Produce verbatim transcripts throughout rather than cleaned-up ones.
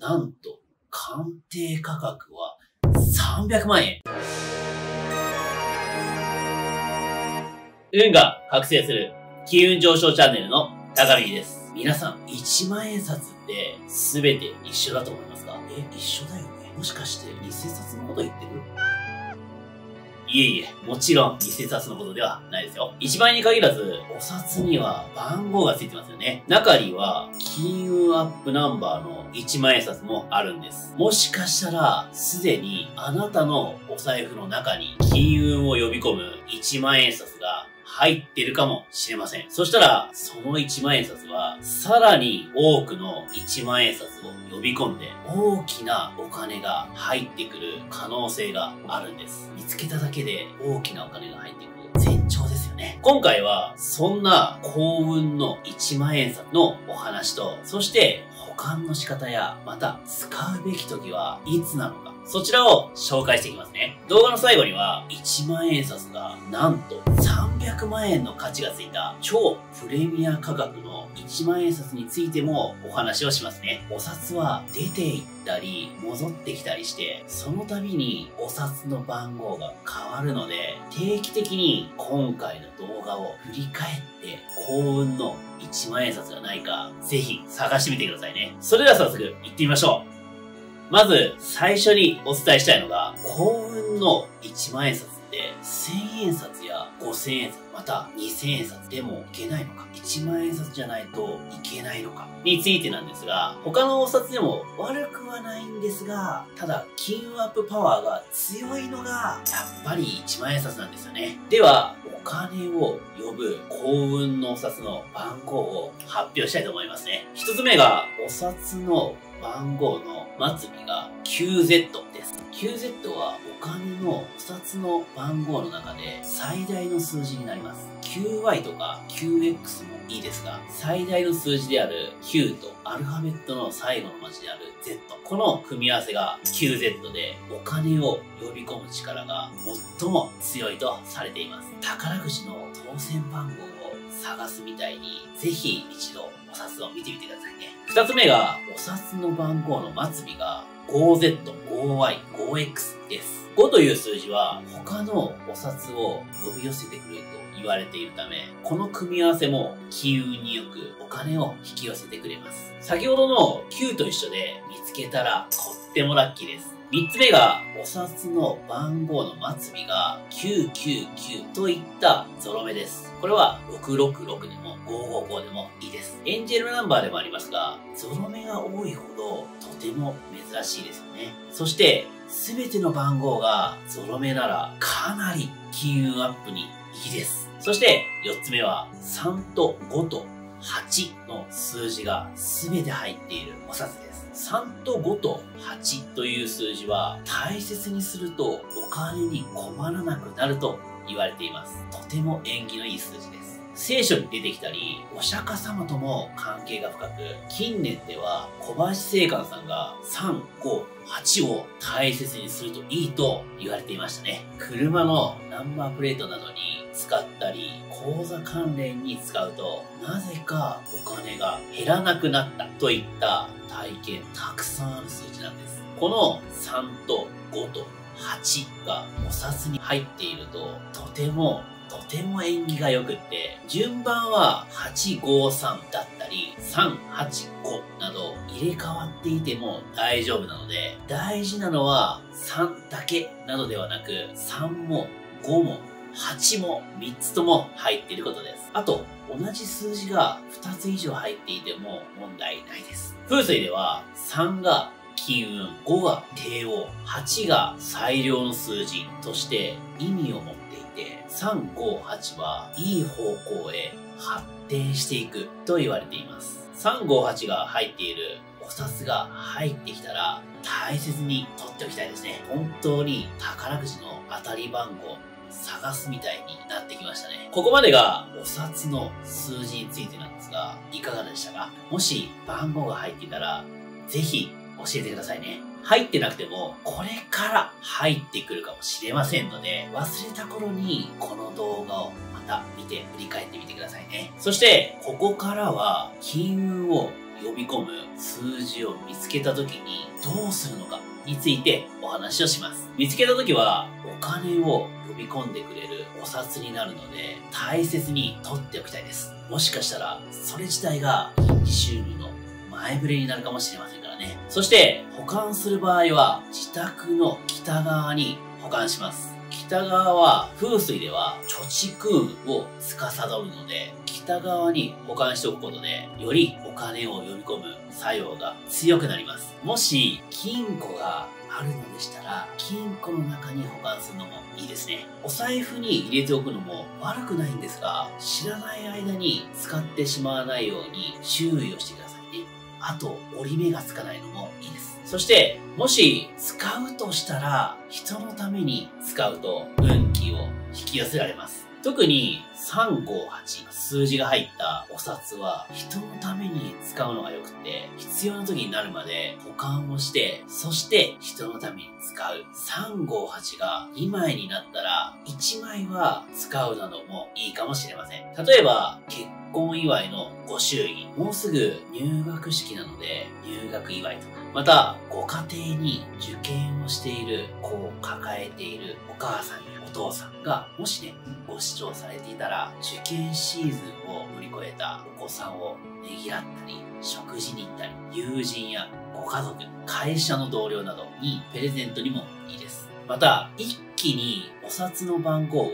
なんと鑑定価格はさんびゃくまんえん。運が覚醒する金運上昇チャンネルの高見です。皆さん、いちまんえん札って全て一緒だと思いますか？え、一緒だよね。もしかして偽札のこと言ってる？いえいえ、もちろん偽札のことではないですよ。いちまんえんに限らず、お札には番号がついてますよね。中には、金運アップナンバーのいちまんえん札もあるんです。もしかしたら、すでにあなたのお財布の中に金運を呼び込むいちまんえん札が入ってるかもしれません。そしたら、そのいちまんえん札は、さらに多くのいちまんえん札を呼び込んで、大きなお金が入ってくる可能性があるんです。見つけただけで大きなお金が入ってくる。前兆ですよね。今回は、そんな幸運のいちまんえん札のお話と、そして保管の仕方や、また使うべき時はいつなのか、そちらを紹介していきますね。動画の最後には、いちまんえん札がなんとさんびゃくまんえんの価値がついた超プレミア価格のいちまんえん札についてもお話をしますね。お札は出ていったり戻ってきたりして、その度にお札の番号が変わるので、定期的に今回の動画を振り返って幸運のいちまんえん札がないか、ぜひ探してみてくださいね。それでは早速行ってみましょう。まず、最初にお伝えしたいのが、幸運のいちまんえん札って、せんえん札やごせんえん札、またにせんえん札でもいけないのか、いちまんえん札じゃないといけないのか、についてなんですが、他のお札でも悪くはないんですが、ただ、金運アップパワーが強いのが、やっぱりいちまんえん札なんですよね。では、お金を呼ぶ幸運のお札の番号を発表したいと思いますね。一つ目が、お札の番号の末尾が キューゼット です。キューゼット はお金のお札の番号の中で最大の数字になります。キューワイ とか キューエックス もいいですが、最大の数字であるきゅうとアルファベットの最後の文字である ゼット。この組み合わせが キューゼット で、お金を呼び込む力が最も強いとされています。宝くじの当選番号を探すみたいに、ぜひ一度お札を見てみてくださいね。二つ目が、お札の番号の末尾が ごゼット、ごワイ、ごエックス です。ごという数字は他のお札を呼び寄せてくれると言われているため、この組み合わせも金運によくお金を引き寄せてくれます。先ほどのきゅうと一緒で、見つけたらとってもラッキーです。三つ目が、お札の番号の末尾がきゅうきゅうきゅうといったゾロ目です。これはろくろくろくでもごごごでもいいです。エンジェルナンバーでもありますが、ゾロ目が多いほどとても珍しいですよね。そして、すべての番号がゾロ目ならかなり金運アップにいいです。そして、四つ目はさんとごとはちの数字がすべて入っているお札です。さんとごとはちという数字は大切にするとお金に困らなくなると言われています。とても縁起のいい数字です。聖書に出てきたり、お釈迦様とも関係が深く、近年では小林聖寛さんがさん、ご、はちを大切にするといいと言われていましたね。車のナンバープレートなどに使ったり、口座関連に使うと、なぜかお金が減らなくなったといった体験、たくさんある数字なんです。このさんとごとはちがお札に入っていると、とてもとても縁起が良くって、順番ははちごさんだったり、さんはちごなど入れ替わっていても大丈夫なので、大事なのはさんだけなどではなく、さんもごもはちもみっつとも入っていることです。あと、同じ数字がふたつ以上入っていても問題ないです。風水ではさんが金運、ごが帝王、はちが最良の数字として意味を持っていて、さん、ご、はちはいい方向へ発展していくと言われています。さん、ご、はちが入っているお札が入ってきたら大切に取っておきたいですね。本当に宝くじの当たり番号探すみたいになってきましたね。ここまでがお札の数字についてなんですが、いかがでしたか？もし番号が入っていたら、ぜひ教えてくださいね。入ってなくても、これから入ってくるかもしれませんので、忘れた頃にこの動画をまた見て振り返ってみてくださいね。そして、ここからは金運を呼び込む数字を見つけた時にどうするのかについてお話をします。見つけた時はお金を呼び込んでくれるお札になるので大切に取っておきたいです。もしかしたらそれ自体が新規収入の前触れになるかもしれませんからね。そして保管する場合は自宅の北側に保管します。北側は風水では貯蓄を司るので北側に保管しておくことでよりお金を呼び込む作用が強くなります。もし金庫があるのでしたら金庫の中に保管するのもいいですね。お財布に入れておくのも悪くないんですが知らない間に使ってしまわないように注意をしてくださいね。あと折り目がつかないのもいいです。そして、もし使うとしたら、人のために使うと運気を引き寄せられます。特にさんごはち、数字が入ったお札は、人のために使うのが良くて、必要な時になるまで保管をして、そして人のために使う。さんごはちがにまいになったら、いちまいは使うなどもいいかもしれません。例えば、結婚祝いのご祝儀。もうすぐ入学式なので、入学祝いとか。また、ご家庭に受験をしている子を抱えているお母さんやお父さんが、もしね、ご視聴されていたら、受験シーズンを乗り越えたお子さんをねぎらったり、食事に行ったり、友人やご家族、会社の同僚などにプレゼントにもいいです。また、一気にお札の番号を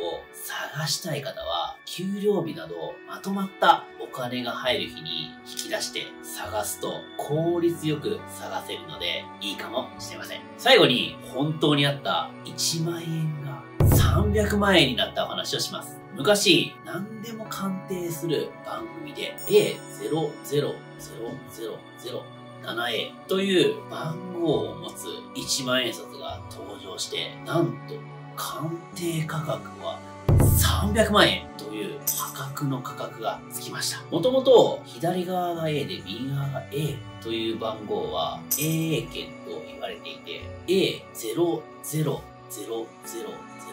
探したい方は、給料日などまとまったお金が入る日に引き出して探すと効率よく探せるのでいいかもしれません。最後に本当にあったいちまんえんがさんびゃくまんえんになったお話をします。昔、何でも鑑定する番組で エーゼロゼロゼロゼロゼロななエー という番号を持ついちまんえんさつが登場して、なんと鑑定価格はさんびゃくまんえんという破格の価格がつきました。もともと左側が エー で右側が エー という番号は エーエー 券と言われていて、エーゼロゼロゼロゼロゼ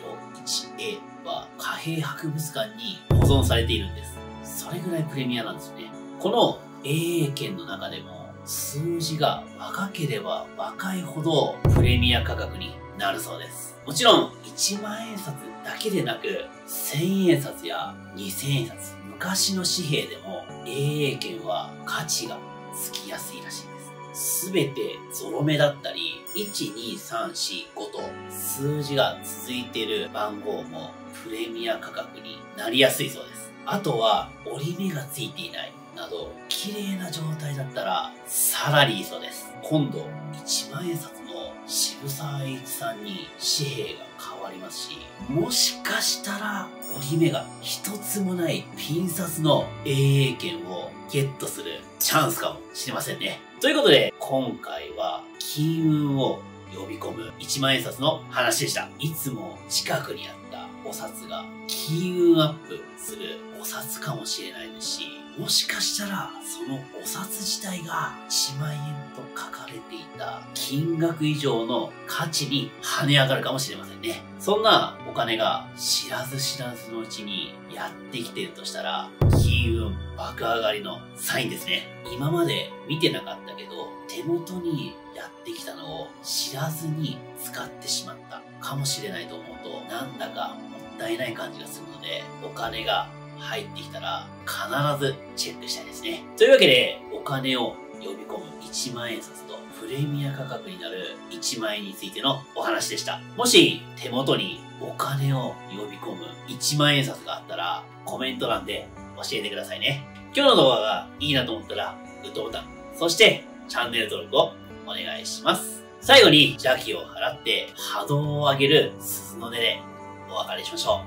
ロいちエー は貨幣博物館に保存されているんです。それぐらいプレミアなんですよね。この エーエー 券の中でも数字が若ければ若いほどプレミア価格になるそうです。もちろんいちまんえんさつだけでなくせんえんさつやにせんえんさつ、昔の紙幣でも エーエー 券は価値がつきやすいらしいです。すべてゾロ目だったり、いち、に、さん、よん、ごと数字が続いている番号もプレミア価格になりやすいそうです。あとは折り目がついていない。など綺麗な状態だったらさらにいいそうです。今度いちまんえんさつの渋沢栄一さんに紙幣が変わりますし、もしかしたら折り目が一つもないピン札の エーエー 券をゲットするチャンスかもしれませんね。ということで今回は金運を呼び込むいちまんえんさつの話でした。いつも近くにあったお札が金運アップするお札かもしれないですし、もしかしたらそのお札自体がいちまんえんと書かれていた金額以上の価値に跳ね上がるかもしれませんね。そんなお金が知らず知らずのうちにやってきているとしたら金運爆上がりのサインですね。今まで見てなかったけど手元にやってきたのを知らずに使ってしまったかもしれないと思うとなんだかもったいない感じがするので、お金が入ってきたら必ずチェックしたいですね。というわけでお金を呼び込むいちまんえんさつとプレミア価格になるいちまんえんについてのお話でした。もし手元にお金を呼び込むいちまんえんさつがあったらコメント欄で教えてくださいね。今日の動画がいいなと思ったらグッドボタン、そしてチャンネル登録をお願いします。最後に邪気を払って波動を上げる鈴の音でお別れしましょう。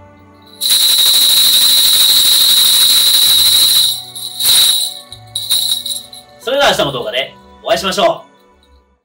それでは明日の動画でお会いしましょう。